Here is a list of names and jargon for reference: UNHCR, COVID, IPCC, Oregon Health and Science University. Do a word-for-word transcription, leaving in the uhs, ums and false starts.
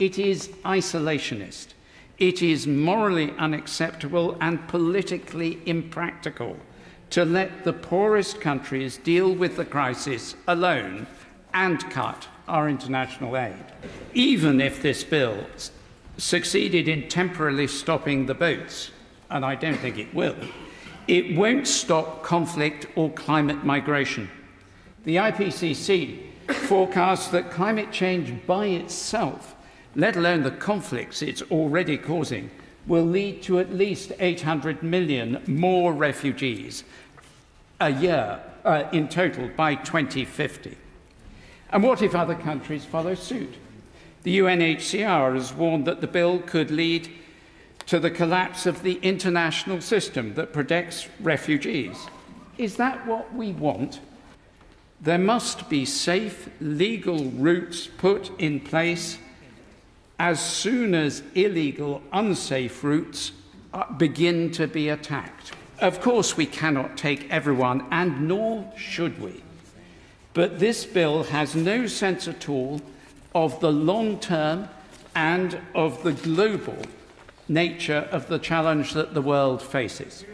It is isolationist. It is morally unacceptable and politically impractical to let the poorest countries deal with the crisis alone and cut our international aid. Even if this bill succeeded in temporarily stopping the boats, and I don't think it will, it won't stop conflict or climate migration. The I P C C forecasts that climate change by itself, let alone the conflicts it's already causing, will lead to at least eight hundred million more refugees a year uh, in total by twenty fifty. And what if other countries follow suit? The U N H C R has warned that the bill could lead to the collapse of the international system that protects refugees. Is that what we want? There must be safe, legal routes put in place as soon as illegal, unsafe routes begin to be attacked. Of course, we cannot take everyone, and nor should we. But this bill has no sense at all of the long-term and of the global nature of the challenge that the world faces.